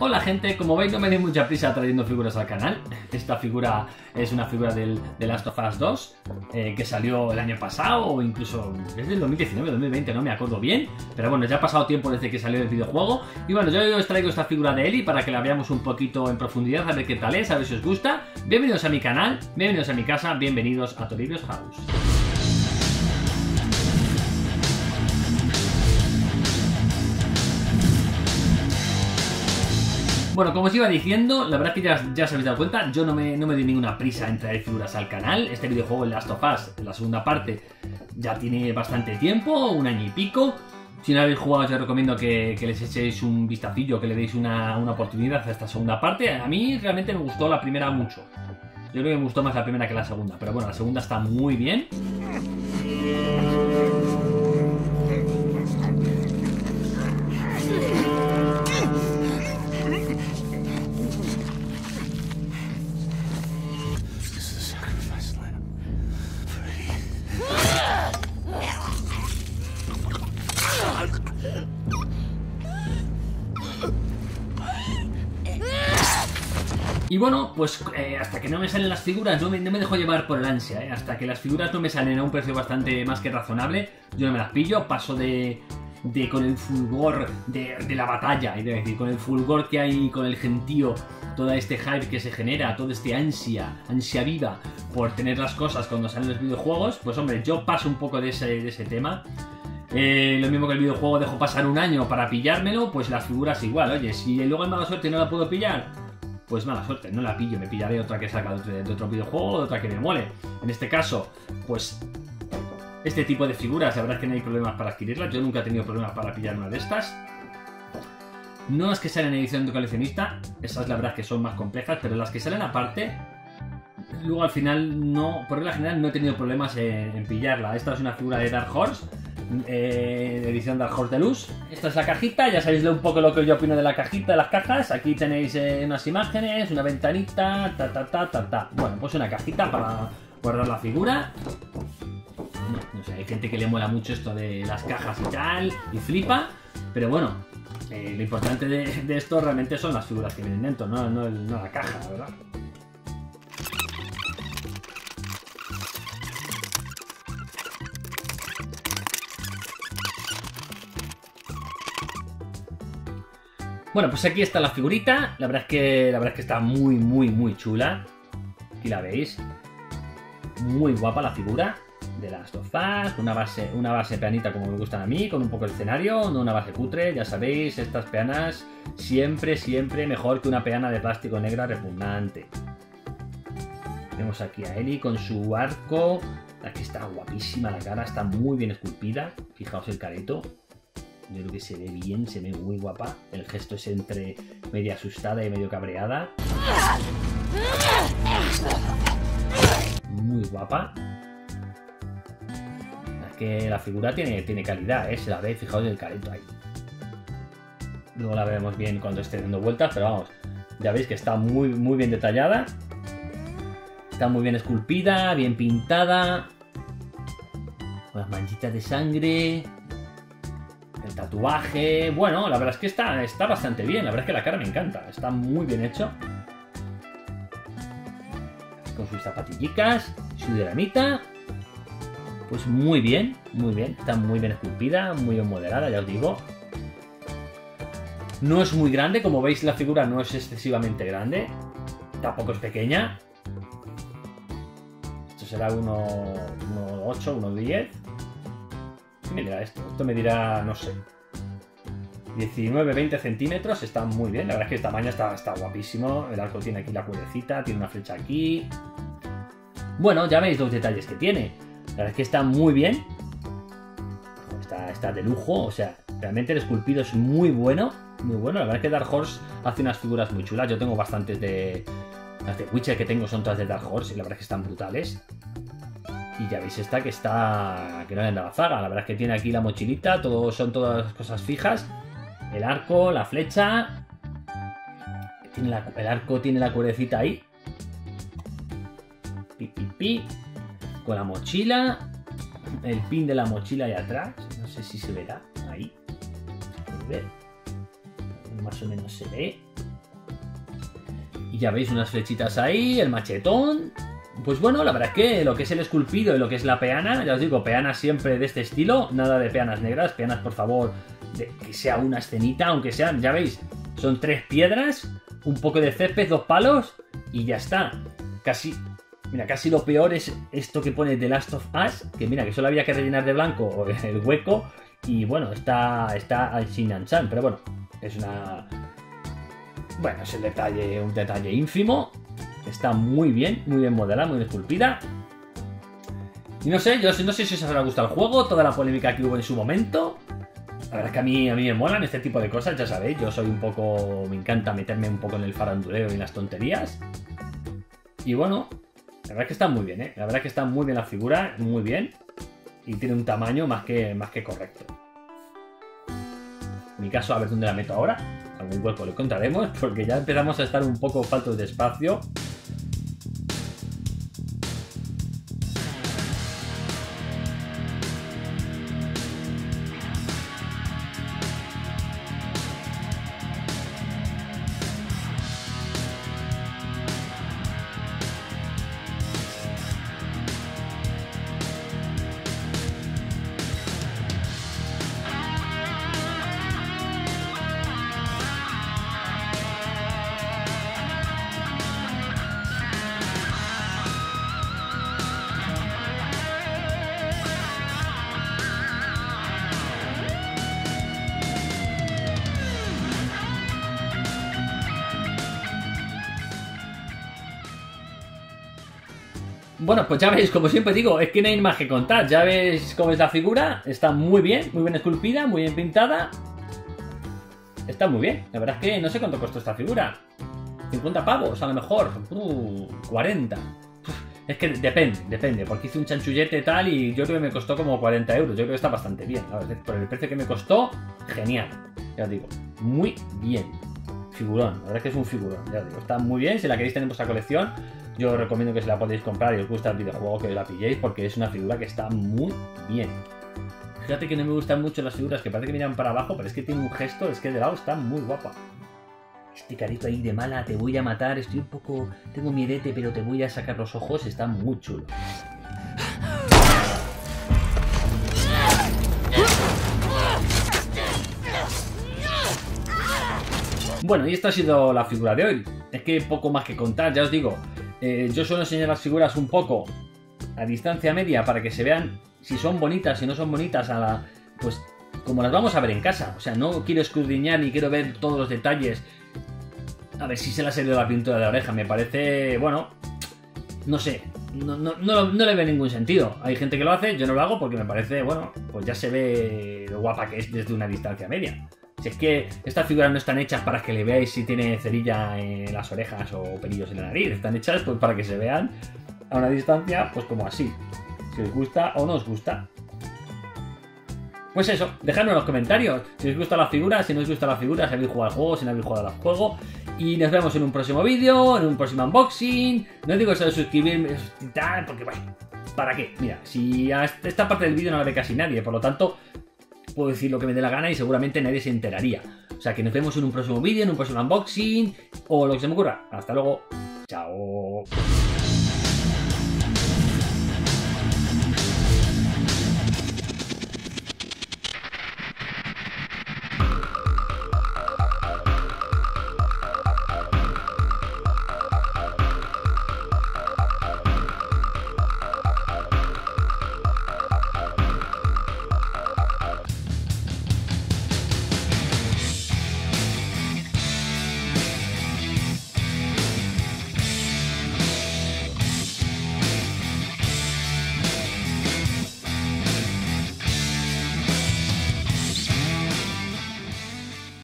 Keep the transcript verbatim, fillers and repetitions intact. Hola gente, como veis no me di mucha prisa trayendo figuras al canal. Esta figura es una figura del The Last of Us dos eh, que salió el año pasado, o incluso desde el dos mil diecinueve, dos mil veinte, no me acuerdo bien. Pero bueno, ya ha pasado tiempo desde que salió el videojuego. Y bueno, yo os traigo esta figura de Ellie para que la veamos un poquito en profundidad, a ver qué tal es, a ver si os gusta. Bienvenidos a mi canal, bienvenidos a mi casa, bienvenidos a Toribio's House. Bueno, como os iba diciendo, la verdad es que ya, ya os habéis dado cuenta, yo no me, no me di ninguna prisa en traer figuras al canal. Este videojuego, el Last of Us, la segunda parte, ya tiene bastante tiempo, un año y pico. Si no habéis jugado, os recomiendo que, que les echéis un vistacillo, que le deis una, una oportunidad a esta segunda parte. A mí realmente me gustó la primera mucho. Yo creo que me gustó más la primera que la segunda, pero bueno, la segunda está muy bien. Y bueno, pues eh, hasta que no me salen las figuras, no me, no me dejo llevar por el ansia, eh. Hasta que las figuras no me salen a un precio bastante más que razonable, yo no me las pillo, paso de, de con el fulgor de, de la batalla, es decir, con el fulgor que hay, con el gentío, todo este hype que se genera, toda esta ansia, ansia viva por tener las cosas cuando salen los videojuegos, pues hombre, yo paso un poco de ese, de ese tema. Eh, lo mismo que el videojuego dejo pasar un año para pillármelo, pues las figuras igual, oye, si luego hay mala suerte y no la puedo pillar, pues mala suerte, no la pillo, me pillaré otra que salga de otro, de otro videojuego, de otra que me mole. En este caso, pues este tipo de figuras, la verdad es que no hay problemas para adquirirlas, yo nunca he tenido problemas para pillar una de estas. No las que salen en edición de coleccionista, esas la verdad es que son más complejas, pero las que salen aparte, luego al final no, por regla general no he tenido problemas en, en pillarla. Esta es una figura de Dark Horse, Eh, edición Dark Horse Deluxe. Esta es la cajita, ya sabéis un poco lo que yo opino de la cajita, de las cajas. Aquí tenéis eh, unas imágenes, una ventanita, ta ta ta ta ta. Bueno, pues una cajita para guardar la figura. No, no sé, hay gente que le mola mucho esto de las cajas y tal, y flipa, pero bueno, eh, lo importante de, de esto realmente son las figuras que vienen dentro, no, no, no la caja, la verdad. Bueno, pues aquí está la figurita, la verdad es que la verdad es que está muy, muy, muy chula. Aquí la veis. Muy guapa la figura de las dos fases, una base, una base peanita como me gustan a mí, con un poco el escenario, no una base cutre, ya sabéis, estas peanas siempre, siempre mejor que una peana de plástico negra repugnante. Tenemos aquí a Ellie con su arco, aquí está guapísima la cara, está muy bien esculpida, fijaos el careto. Yo creo que se ve bien, se ve muy guapa. El gesto es entre medio asustada y medio cabreada. Muy guapa. Es que la figura tiene, tiene calidad, ¿eh? Se la ve, fijaos el careto ahí. Luego la veremos bien cuando esté dando vueltas, pero vamos, ya veis que está muy, muy bien detallada. Está muy bien esculpida, bien pintada. Unas manchitas de sangre. El tatuaje, bueno, la verdad es que está, está bastante bien, la verdad es que la cara me encanta, está muy bien hecho. Con sus zapatillicas, su dinamita, pues muy bien, muy bien, está muy bien esculpida, muy bien modelada, ya os digo. No es muy grande, como veis la figura no es excesivamente grande, tampoco es pequeña. Esto será uno ocho, uno diez. ¿Qué me dirá esto? Esto me dirá, no sé, diecinueve, veinte centímetros, está muy bien, la verdad es que el tamaño está, está guapísimo, el arco tiene aquí la cuerdecita, tiene una flecha aquí. Bueno, ya veis los detalles que tiene, la verdad es que está muy bien, está, está de lujo, o sea, realmente el esculpido es muy bueno, muy bueno, la verdad es que Dark Horse hace unas figuras muy chulas, yo tengo bastantes de, las de Witcher que tengo son todas de Dark Horse y la verdad es que están brutales. Y ya veis esta que está, que no le anda la zaga, la verdad es que tiene aquí la mochilita, todo, son todas cosas fijas, el arco, la flecha, tiene la, el arco tiene la cuerdecita ahí, pi, pi, pi, con la mochila, el pin de la mochila ahí atrás, no sé si se verá, ahí, a ver, más o menos se ve, Y ya veis unas flechitas ahí, el machetón. Pues bueno, la verdad es que lo que es el esculpido y lo que es la peana, ya os digo, peanas siempre de este estilo, nada de peanas negras, peanas por favor, de que sea una escenita, aunque sean, ya veis, son tres piedras, un poco de césped, dos palos y ya está. Casi, mira, casi lo peor es esto que pone The Last of Us, que mira, que solo había que rellenar de blanco el hueco y bueno, está, está al Shin and Chan, pero bueno, es una... Bueno, es el detalle, un detalle ínfimo. Está muy bien, muy bien modelada, muy bien esculpida. Y no sé, yo no sé si os habrá gustado el juego, toda la polémica que hubo en su momento. La verdad es que a mí, a mí me molan este tipo de cosas, ya sabéis. Yo soy un poco... me encanta meterme un poco en el faranduleo y en las tonterías. Y bueno, la verdad es que está muy bien, ¿eh? La verdad es que está muy bien la figura, muy bien. Y tiene un tamaño más que, más que correcto. En mi caso, a ver dónde la meto ahora. Algún hueco lo encontraremos, porque ya empezamos a estar un poco faltos de espacio. Bueno, pues ya veis, como siempre digo, es que no hay más que contar. Ya veis cómo es la figura, está muy bien, muy bien esculpida, muy bien pintada. Está muy bien, la verdad es que no sé cuánto costó esta figura. cincuenta pavos, a lo mejor, uh, cuarenta. Es que depende, depende, porque hice un chanchullete tal y yo creo que me costó como cuarenta euros. Yo creo que está bastante bien, la verdad, por el precio que me costó, genial. Ya os digo, muy bien. Figurón, la verdad es que es un figurón, ya os digo, está muy bien. Si la queréis tener en vuestra colección, yo os recomiendo que si la podéis comprar y os gusta el videojuego, que la pilléis, porque es una figura que está muy bien. Fíjate que no me gustan mucho las figuras que parece que miran para abajo, pero es que tiene un gesto, es que de lado está muy guapa. Este carito ahí de mala, te voy a matar, estoy un poco... tengo miedete, pero te voy a sacar los ojos, está muy chulo. Bueno, y esta ha sido la figura de hoy. Es que poco más que contar, ya os digo. Eh, yo suelo enseñar las figuras un poco a distancia media para que se vean si son bonitas, si no son bonitas, a la, pues como las vamos a ver en casa. O sea, no quiero escudriñar ni quiero ver todos los detalles. A ver si se le ha salido la pintura de la oreja. Me parece, bueno, no sé, no, no, no, no le veo ningún sentido. Hay gente que lo hace, yo no lo hago porque me parece, bueno, pues ya se ve lo guapa que es desde una distancia media. Si es que estas figuras no están hechas para que le veáis si tiene cerilla en las orejas o pelillos en la nariz. Están hechas pues para que se vean a una distancia, pues como así. Si os gusta o no os gusta. Pues eso, dejadnos en los comentarios si os gusta la figura, si no os gusta la figura, si habéis jugado al juego, si no habéis jugado al juego. Y nos vemos en un próximo vídeo, en un próximo unboxing. No digo eso de suscribirme y tal, porque bueno, ¿para qué? Mira, si hasta esta parte del vídeo no la ve casi nadie, por lo tanto... puedo decir lo que me dé la gana y seguramente nadie se enteraría. O sea que nos vemos en un próximo vídeo, en un próximo unboxing o lo que se me ocurra. Hasta luego. Chao.